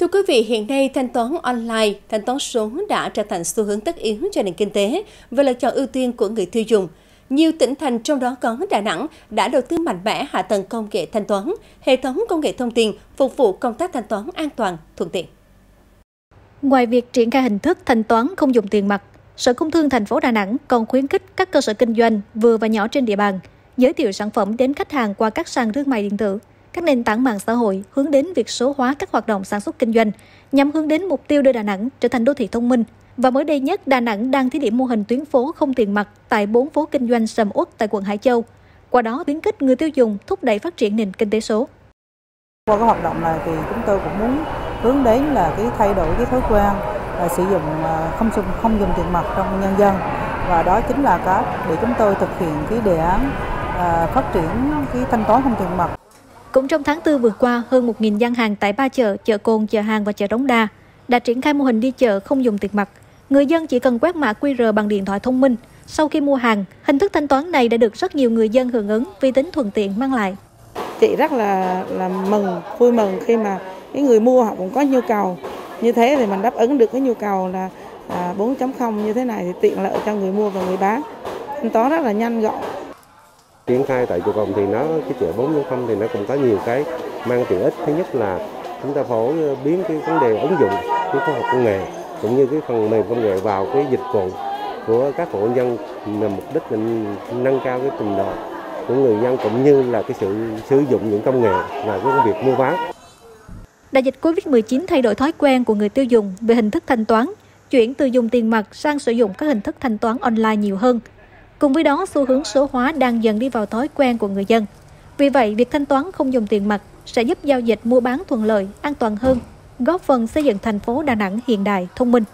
Thưa quý vị, hiện nay thanh toán online, thanh toán số đã trở thành xu hướng tất yếu cho nền kinh tế và lựa chọn ưu tiên của người tiêu dùng. Nhiều tỉnh thành trong đó có Đà Nẵng đã đầu tư mạnh mẽ hạ tầng công nghệ thanh toán, hệ thống công nghệ thông tin phục vụ công tác thanh toán an toàn, thuận tiện. Ngoài việc triển khai hình thức thanh toán không dùng tiền mặt, Sở Công Thương thành phố Đà Nẵng còn khuyến khích các cơ sở kinh doanh vừa và nhỏ trên địa bàn giới thiệu sản phẩm đến khách hàng qua các sàn thương mại điện tử, các nền tảng mạng xã hội, hướng đến việc số hóa các hoạt động sản xuất kinh doanh nhằm hướng đến mục tiêu đưa Đà Nẵng trở thành đô thị thông minh. Và mới đây nhất, Đà Nẵng đang thí điểm mô hình tuyến phố không tiền mặt tại 4 phố kinh doanh sầm uất tại quận Hải Châu. Qua đó khuyến khích người tiêu dùng thúc đẩy phát triển nền kinh tế số. Qua cái hoạt động này thì chúng tôi cũng muốn hướng đến là cái thay đổi cái thói quen và sử dụng không dùng tiền mặt trong nhân dân, và đó chính là cách để chúng tôi thực hiện cái đề án phát triển cái thanh toán không tiền mặt. Cũng trong tháng 4 vừa qua, hơn 1.000 gian hàng tại ba chợ, chợ Cồn, chợ Hàng và chợ Đống Đa đã triển khai mô hình đi chợ không dùng tiền mặt. Người dân chỉ cần quét mã QR bằng điện thoại thông minh sau khi mua hàng. Hình thức thanh toán này đã được rất nhiều người dân hưởng ứng vì tính thuận tiện mang lại. Chị rất là vui mừng khi mà cái người mua họ cũng có nhu cầu. Như thế thì mình đáp ứng được cái nhu cầu là 4.0 như thế này thì tiện lợi cho người mua và người bán. Thanh toán rất là nhanh gọn. Triển khai tại chợ Cồn thì cái chợ 4.0 thì nó cũng có nhiều cái mang tiện ích. Thứ nhất là chúng ta phổ biến cái vấn đề ứng dụng cái khoa học công nghệ cũng như cái phần mềm công nghệ vào cái dịch vụ của các hộ dân, là mục đích là nâng cao cái trình độ của người dân cũng như là cái sự sử dụng những công nghệ và cái việc mua bán. Đại dịch Covid-19 thay đổi thói quen của người tiêu dùng về hình thức thanh toán, chuyển từ dùng tiền mặt sang sử dụng các hình thức thanh toán online nhiều hơn. Cùng với đó, xu hướng số hóa đang dần đi vào thói quen của người dân. Vì vậy, việc thanh toán không dùng tiền mặt sẽ giúp giao dịch mua bán thuận lợi, an toàn hơn, góp phần xây dựng thành phố Đà Nẵng hiện đại, thông minh.